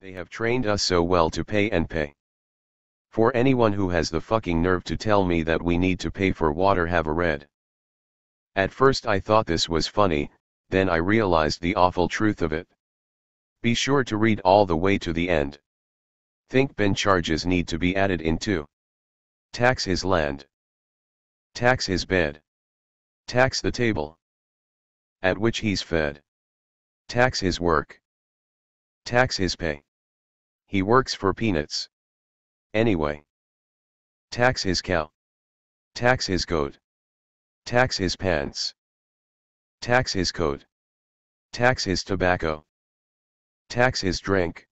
They have trained us so well to pay and pay. For anyone who has the fucking nerve to tell me that we need to pay for water, have a read. At first I thought this was funny, then I realized the awful truth of it. Be sure to read all the way to the end. Think bin charges need to be added in too. Tax his land. Tax his bed. Tax the table at which he's fed. Tax his work. Tax his pay. He works for peanuts. Anyway. Tax his cow. Tax his goat. Tax his pants. Tax his coat. Tax his tobacco. Tax his drink.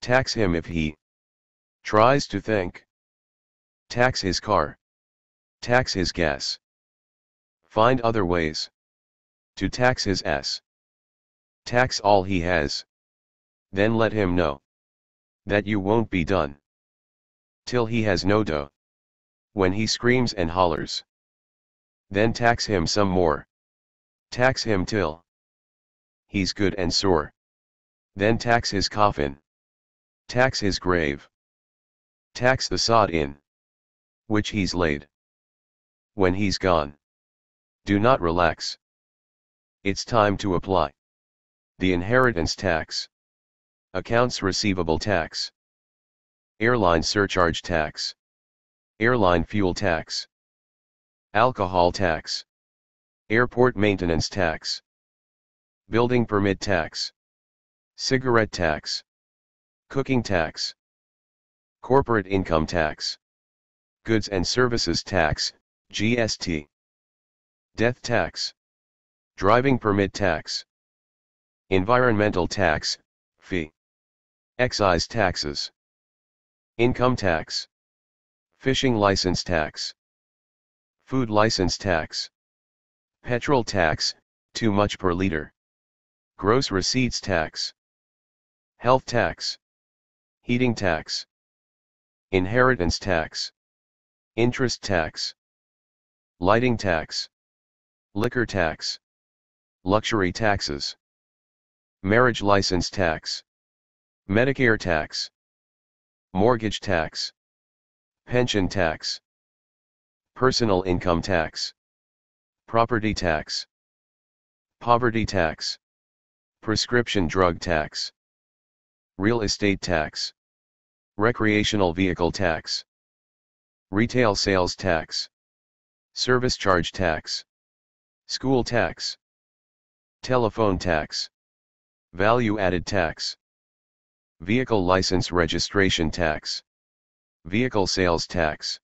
Tax him if he tries to think. Tax his car. Tax his gas. Find other ways to tax his ass. Tax all he has. Then let him know that you won't be done till he has no dough. When he screams and hollers, then tax him some more. Tax him till he's good and sore. Then tax his coffin. Tax his grave. Tax the sod in which he's laid. When he's gone, do not relax. It's time to apply the inheritance tax, accounts receivable tax, airline surcharge tax, airline fuel tax, alcohol tax, airport maintenance tax, building permit tax, cigarette tax, cooking tax, corporate income tax, goods and services tax, GST, death tax, driving permit tax, environmental tax, fee, excise taxes, income tax, fishing license tax, food license tax, petrol tax, too much per liter, gross receipts tax, health tax, heating tax, inheritance tax, interest tax, lighting tax, liquor tax, luxury taxes, marriage license tax, Medicare tax, mortgage tax, pension tax, personal income tax, property tax, poverty tax, prescription drug tax, real estate tax, recreational vehicle tax, retail sales tax, service charge tax, school tax, telephone tax, value-added tax, vehicle license registration tax, vehicle sales tax,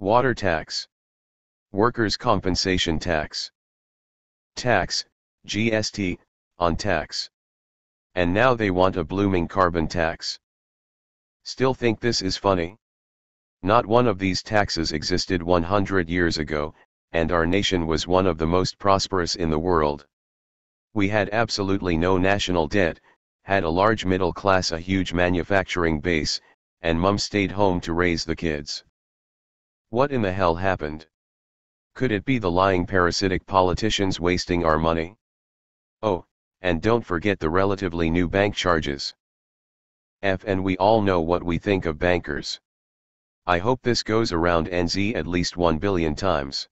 water tax, workers' compensation tax, tax, GST, on tax. And now they want a blooming carbon tax. Still think this is funny? Not one of these taxes existed 100 years ago, and our nation was one of the most prosperous in the world. We had absolutely no national debt, had a large middle class, a huge manufacturing base, and mum stayed home to raise the kids. What in the hell happened? Could it be the lying parasitic politicians wasting our money? Oh, and don't forget the relatively new bank charges. And we all know what we think of bankers. I hope this goes around NZ at least 1 billion times.